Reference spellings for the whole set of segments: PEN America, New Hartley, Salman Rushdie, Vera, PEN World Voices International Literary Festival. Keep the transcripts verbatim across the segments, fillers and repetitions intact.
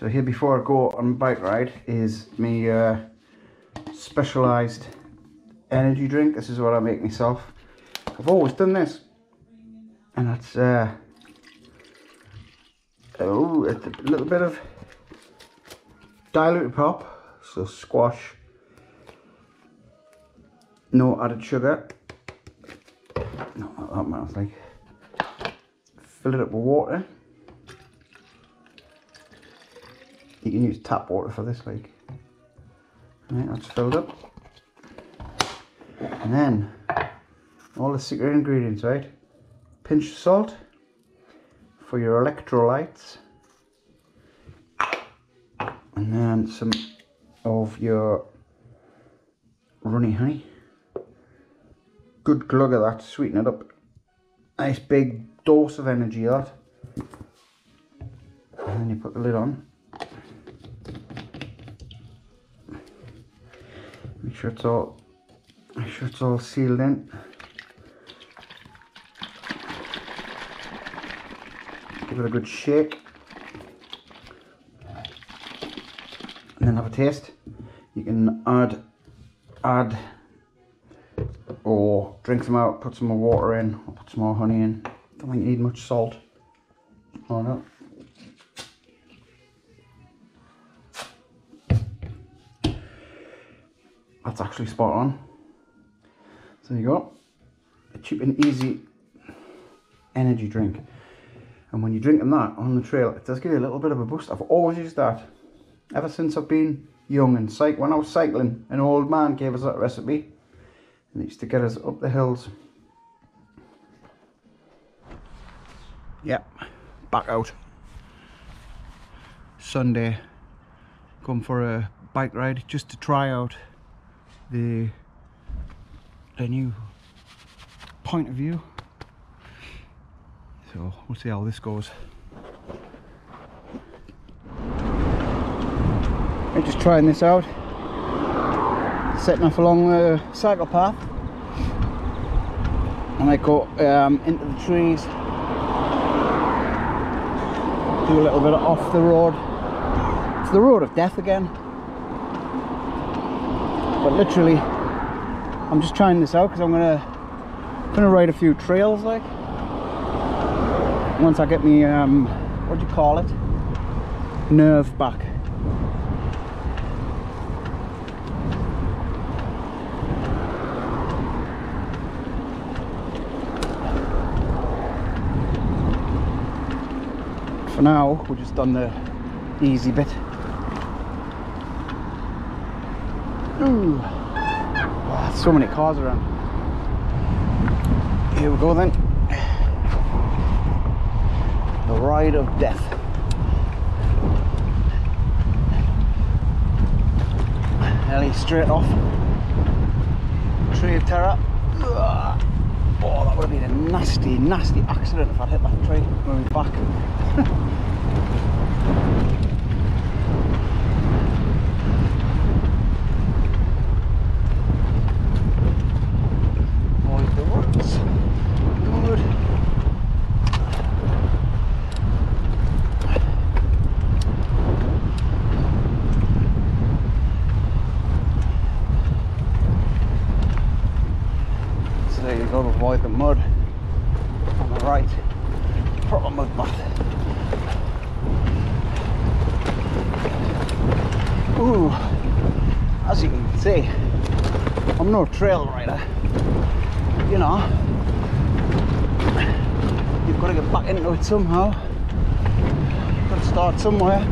So here before I go on bike ride is me uh, Specialized energy drink. This is what I make myself. I've always done this, and that's uh, oh, a little bit of diluted pop, so squash, no added sugar, no, not that much, like, fill it up with water. You can use tap water for this, like. Right, that's filled up, and then all the secret ingredients, right? Pinch of salt for your electrolytes, and then some of your runny honey. Good glug of that, sweeten it up. Nice big dose of energy, that. And then you put the lid on. Make sure it's all, make sure it's all sealed in. Give it a good shake, and then have a taste. You can add, add, or drink them out. Put some more water in, or put some more honey in. Don't think you need much salt. Oh no. That's actually spot on. So there you go, a cheap and easy energy drink. And when you drink them that on the trail, it does give you a little bit of a boost. I've always used that ever since I've been young and psych. When I was cycling, an old man gave us that recipe, and it used to get us up the hills. Yep, back out. Sunday, come for a bike ride just to try out The, the new point of view, so we'll see how this goes. I'm just trying this out, setting off along the cycle path, and I go um, into the trees, do a little bit of off the road. It's the road of death again. But literally, I'm just trying this out because I'm gonna gonna ride a few trails, like, once I get me um, what do you call it, nerve back. For now, we're just on the easy bit. Ooh. Wow, so many cars around. Here we go then. The ride of death. Ellie straight off. Tree of terror. Oh, that would have been a nasty, nasty accident if I'd hit that tree moving back. Avoid the mud on the right, proper mud bath. Ooh, as you can see, I'm no trail rider, you know, you've got to get back into it somehow, you've got to start somewhere.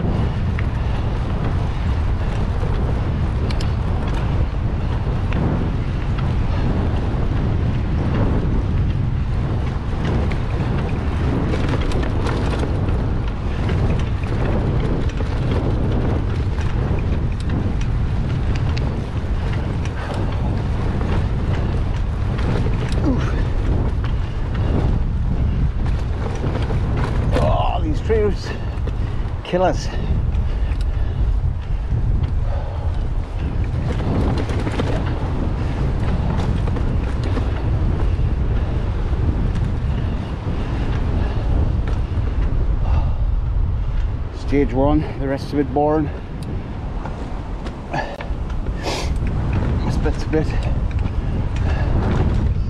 Killers. stage one, the rest of it boring. This bit's a bit,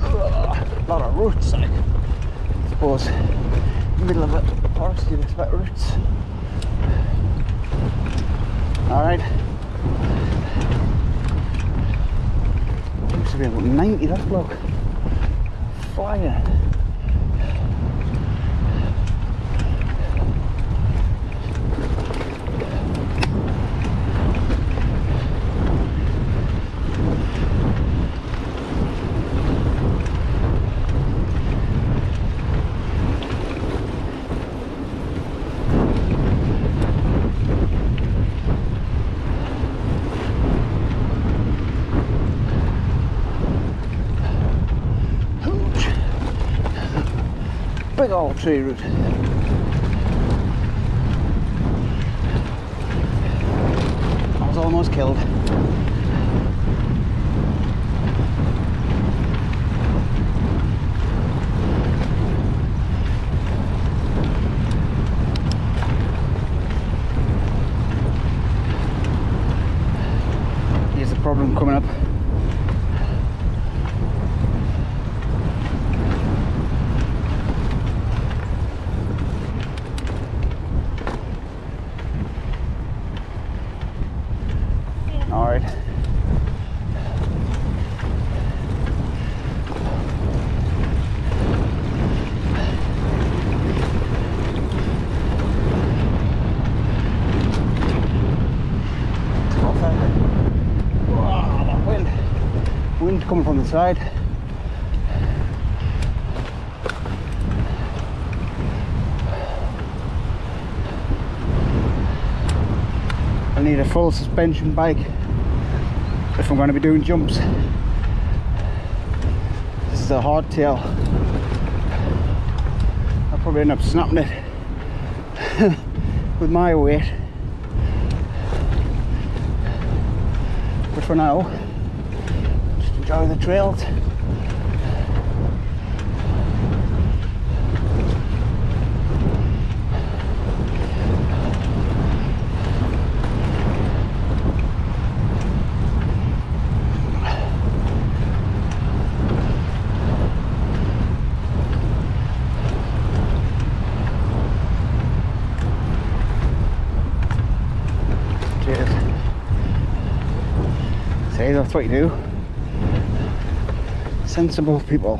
a lot of roots, like, I suppose. Middle of the forest, you'd expect roots. Alright. Seems to be about ninety, that block. Flying. Big old tree root. I was almost killed. Here's the problem coming up. Coming from the side. I need a full suspension bike if I'm going to be doing jumps. This is a hardtail. I'll probably end up snapping it with my weight. But for now, enjoy the trails. Cheers. See, that's what you do. Sensible people.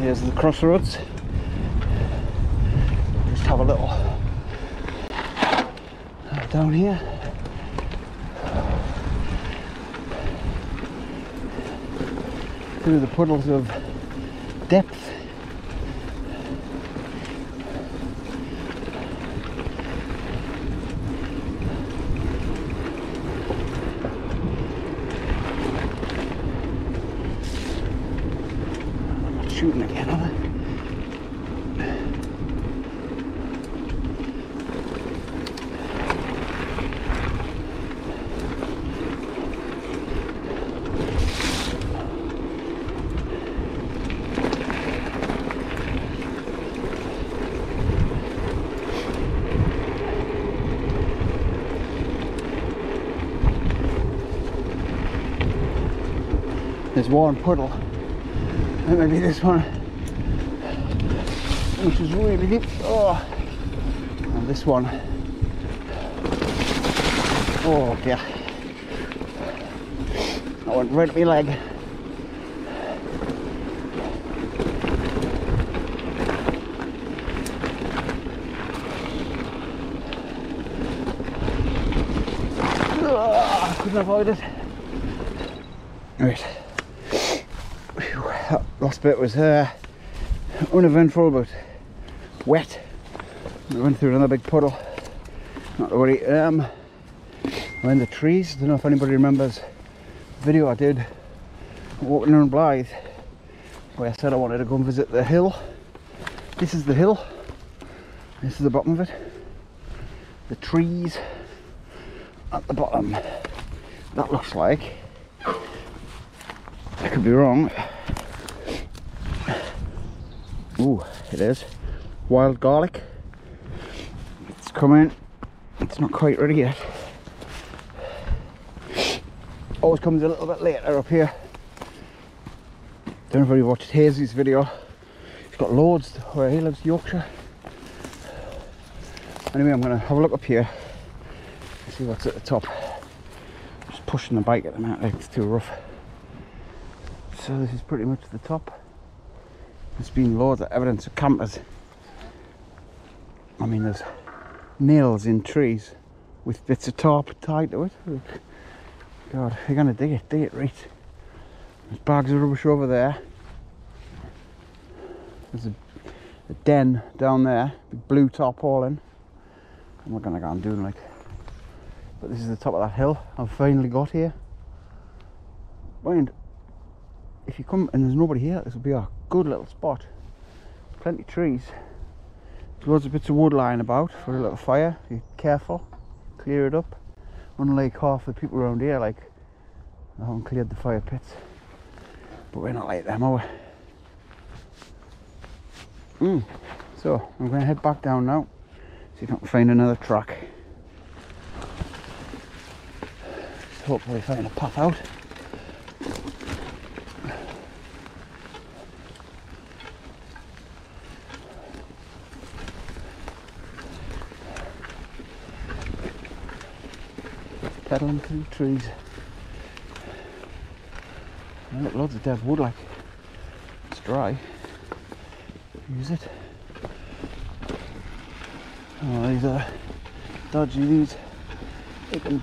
Here's the crossroads. Just have a little down here. Through the puddles of depth. Shooting again, aren't I? There's one puddle. And maybe this one, which is really deep. Oh, and this one. Oh dear, that went right up my leg. Oh, I couldn't avoid it. Right. That last bit was uh, uneventful, but wet. We went through another big puddle. Not to worry. Um, we're in the trees. I don't know if anybody remembers the video I did walking around Blythe, where I said I wanted to go and visit the hill. This is the hill. This is the bottom of it. The trees at the bottom. That looks like I could be wrong. Ooh, it is. Wild garlic. It's coming. It's not quite ready yet. Always comes a little bit later up here. Don't know if you watched Hazy's video. He's got loads where he lives, Yorkshire. Anyway, I'm going to have a look up here and see what's at the top. I'm just pushing the bike at the minute, like it's too rough. So this is pretty much the top. There's been loads of evidence of campers. I mean, there's nails in trees with bits of tarp tied to it. God, you're going to dig it, dig it right. There's bags of rubbish over there. There's a, a den down there, big blue tarpaulin. I'm not going to go and do them like. But this is the top of that hill I've finally got here. Mind, if you come and there's nobody here, this will be a good little spot. Plenty of trees. There's loads of bits of wood lying about for a little fire. Be careful, clear it up. Unlike half the people around here, like, I haven't cleared the fire pits. But we're not like them, are we? Mm. So, I'm going to head back down now. See if I can find another track. Hopefully find a path out. Pedaling through the trees. Look, loads of dead wood, like, it's dry. Use it. Oh, these are dodgy, these. You can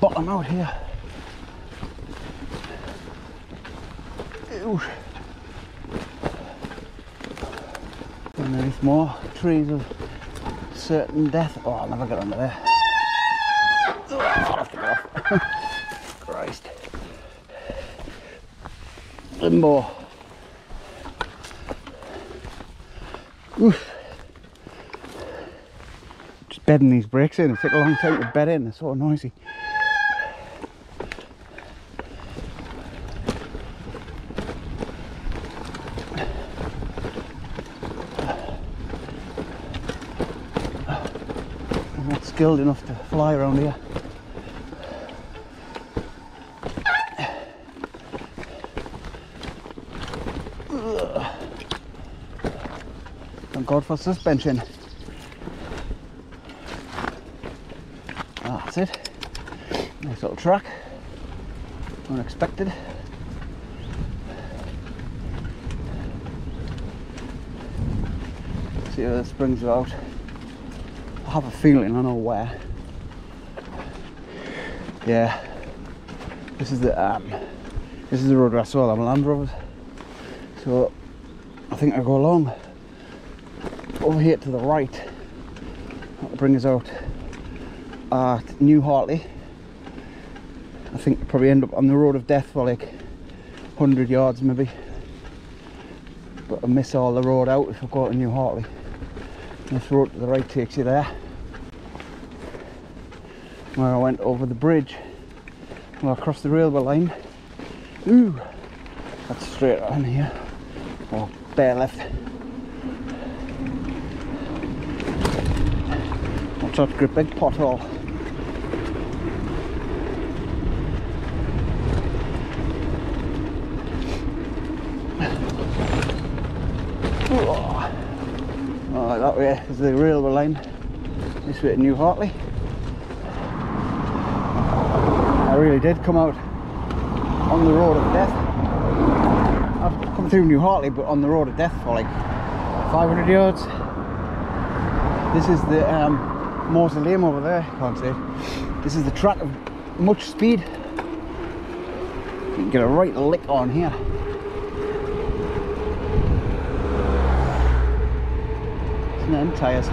bottom out here. Ew. And there's more trees of certain death. Oh, I'll never get under there. Oh, I'll have to get off. Christ. Limbo. Oof. Just bedding these brakes in. It took a long time to bed in. They're so noisy. I'm not skilled enough to fly around here. For suspension. That's it. Nice little track. Unexpected. See how this brings you out. I have a feeling I know where. Yeah. This is the um, this is the road where I saw them Land Rovers. So I think I go along. Over here to the right, that'll bring us out at New Hartley. I think we'll probably end up on the road of death for like a hundred yards maybe. But I miss all the road out if I go to New Hartley. And this road to the right takes you there. Where I went over the bridge. Well, across the railway line. Ooh, that's straight on here. Or oh, bare left. Such a big pothole. Alright, that way is the railway line. This way to New Hartley. I really did come out on the road of death. I've come through New Hartley, but on the road of death for like five hundred yards. This is the um, mausoleum over there, can't see it. This is the track of much speed. You can get a right lick on here. Isn't them tyres?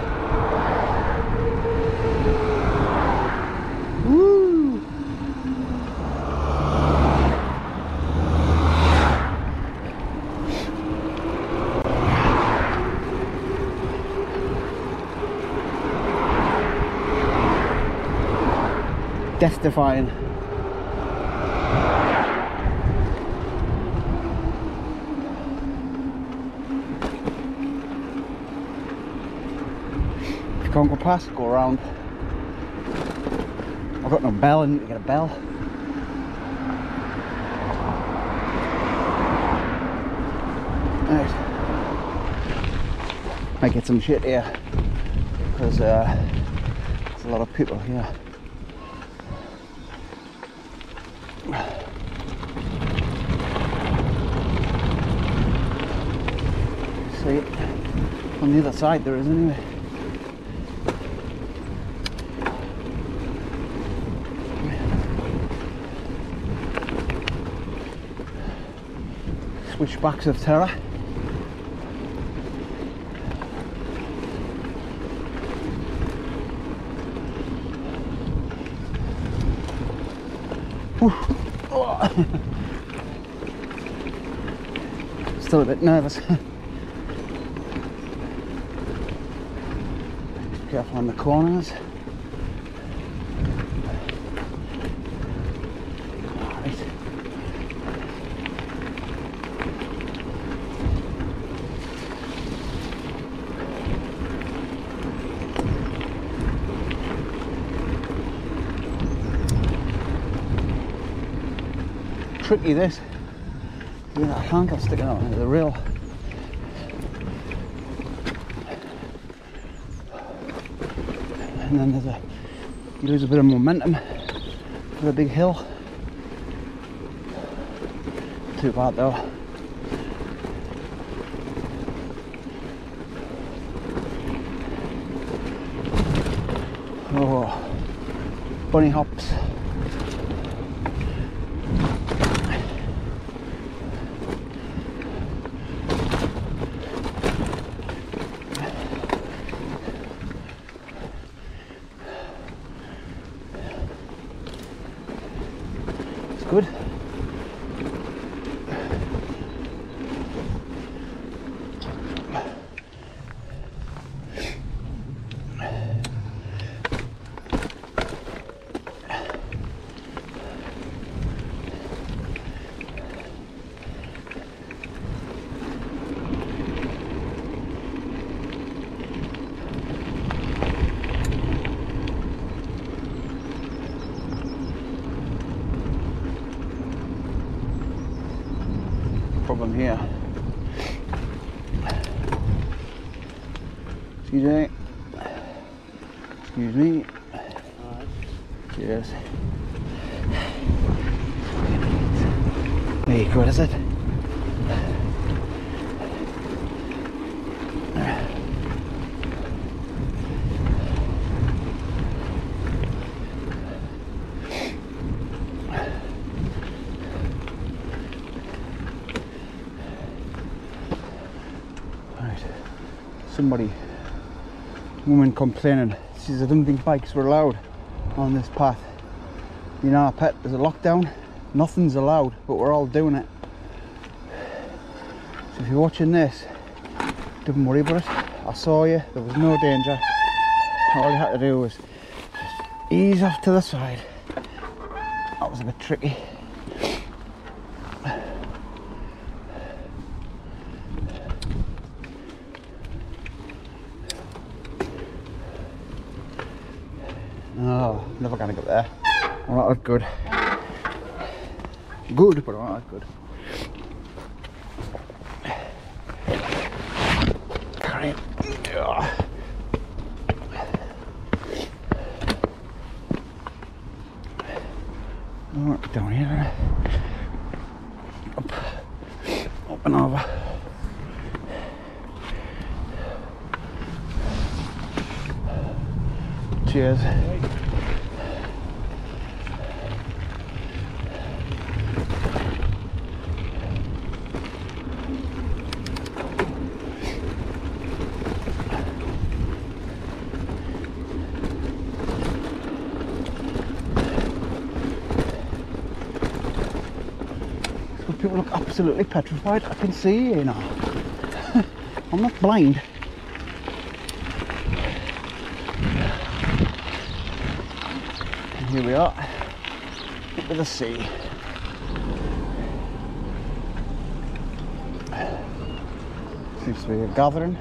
Woo! Death defying. you can't go past, go around. I've got no bell, I need to get a bell. Right. Might get some shit here, because uh, there's a lot of people here. See, on the other side there is anyway. Switchbacks of terror. Still a bit nervous. Careful on the corners. Right. Tricky this. Look at that handle sticking out into the rail. And then there's a, you lose a bit of momentum for a big hill. Too bad though. Oh, bunny hops. Good. Problem here. Excuse me. Excuse me. Right. Cheers. There you go, is it? Somebody, woman complaining, she says I don't think bikes were allowed on this path. You know, pet, there's a lockdown, nothing's allowed, but we're all doing it. So if you're watching this, don't worry about it. I saw you, there was no danger. All you had to do was just ease off to the side. That was a bit tricky. Oh, never gonna get there. I'm not good. Good, but I'm not good. Carry it. Down here. Up. Up and over. Cheers. People look absolutely petrified. I can see you now. I'm not blind. Here we are, up to the sea. Seems to be a gathering.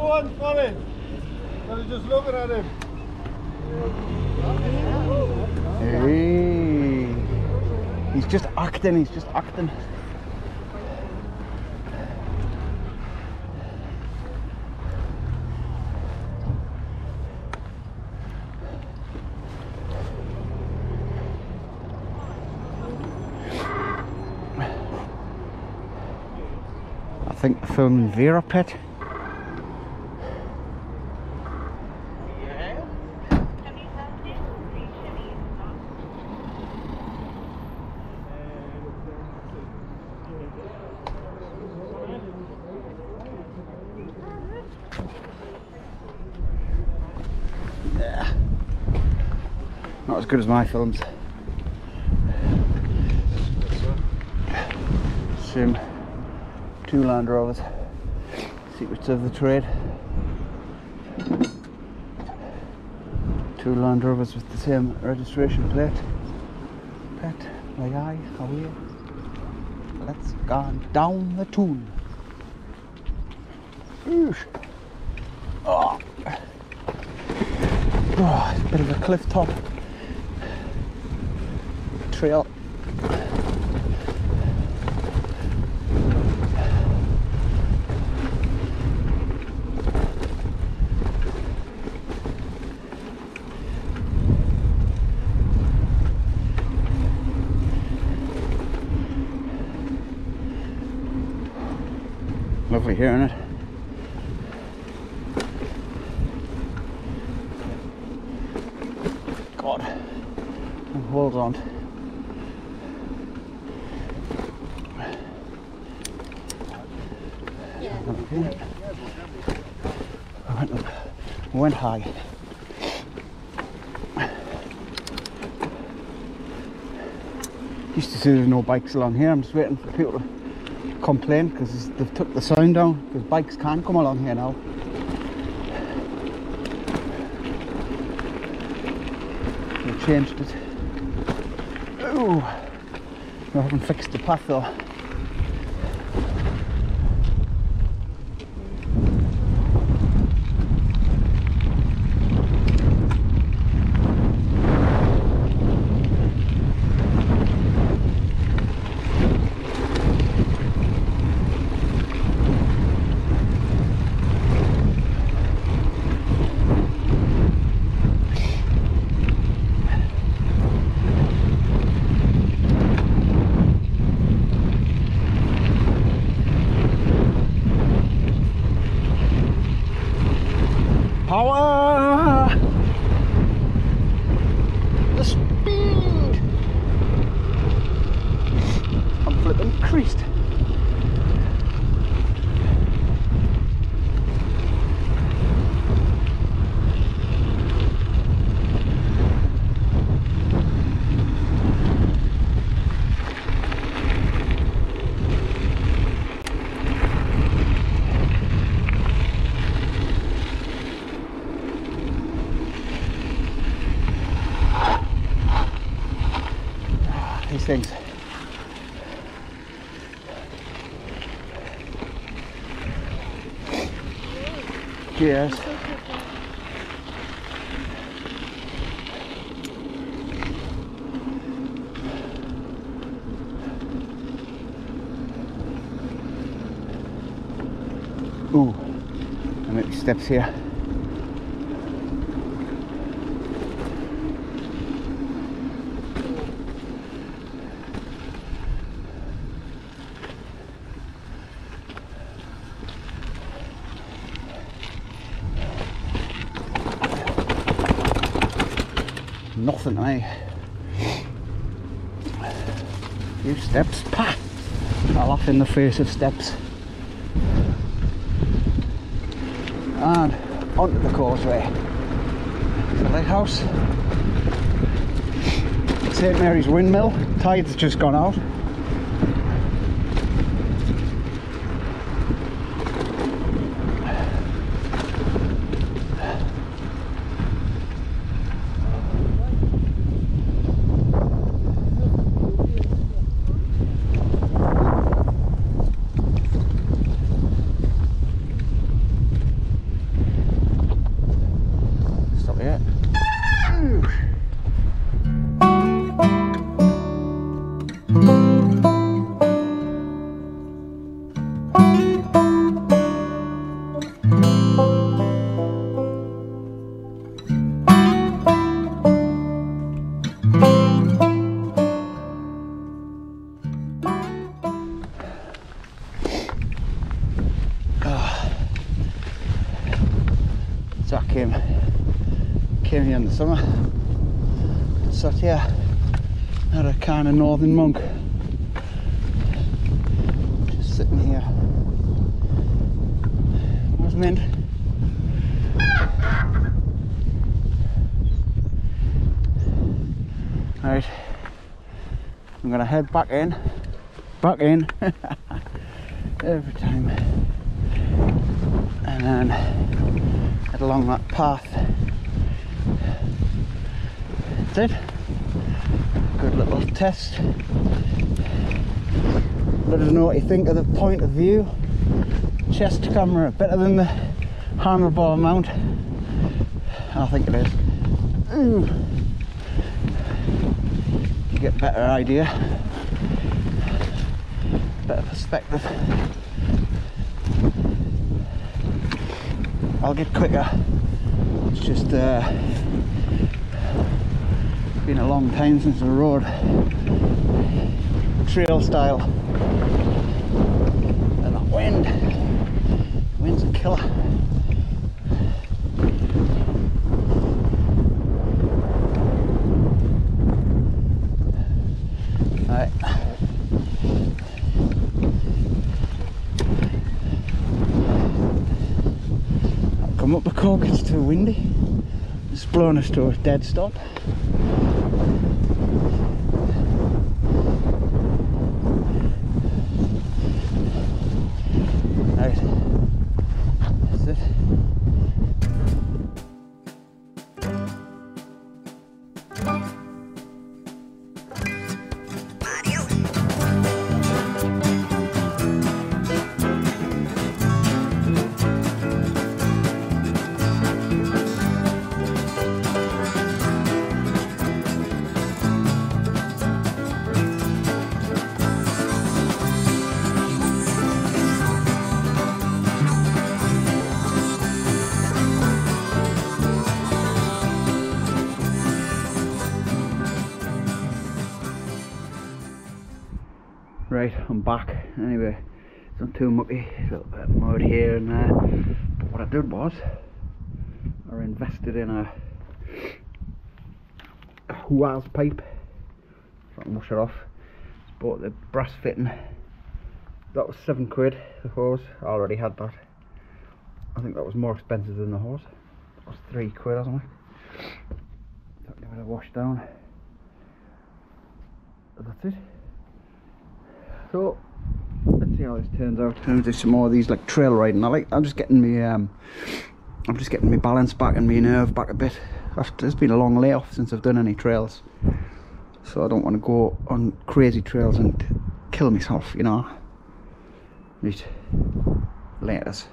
one falling. But he's just looking at him. Hey. He's just acting, he's just acting. I think they're filming Vera Pet. Yeah. Not as good as my films. Same. Two Land Rovers, secrets of the trade. Two Land Rovers with the same registration plate. Pet, my eye, how are you? Let's go down the tune. Ooh. Oh. Oh, it's a bit of a cliff top trail. Lovely hearing it. God, hold on. Yeah. Okay. I went up, I went high. Used to see there's no bikes along here. I'm just waiting for people to complain because they've took the sound down because bikes can't come along here now. They've changed it. Oh, they haven't fixed the path though. Power! The speed! I'm flipping creased. These things. Cheers. Ooh, I make these steps here. Nothing, eh? Few steps, pah! I laugh in the face of steps. And onto the causeway. The lighthouse. Saint Mary's windmill. Tide's just gone out. came came here in the summer and sat here, had a can of northern monk, just sitting here. I was meant right, I'm gonna head back in back in every time, and then head along that path. That's it. Good little test. Let us know what you think of the point of view. Chest camera, better than the handlebar mount. I think it is. Ooh. You get better idea, better perspective. I'll get quicker. It's just uh, been a long time since the road trail style, and that wind, the wind's a killer. Up the cork, it's too windy. It's blown us to a dead stop. Right, that's it. Right, I'm back. Anyway, it's not too mucky, a little bit of mud here and there. But what I did was, I invested in a, a Huaz pipe. So I can wash it off. Just bought the brass fitting. That was seven quid, the hose. I already had that. I think that was more expensive than the hose. That was three quid or something. So I'll give it a wash down. That's it. So let's see how this turns out. I'm gonna do some more of these like trail riding. I like I'm just getting me um I'm just getting my balance back and my nerve back a bit. It's been a long layoff since I've done any trails. So I don't want to go on crazy trails and kill myself, you know. Right. Laters.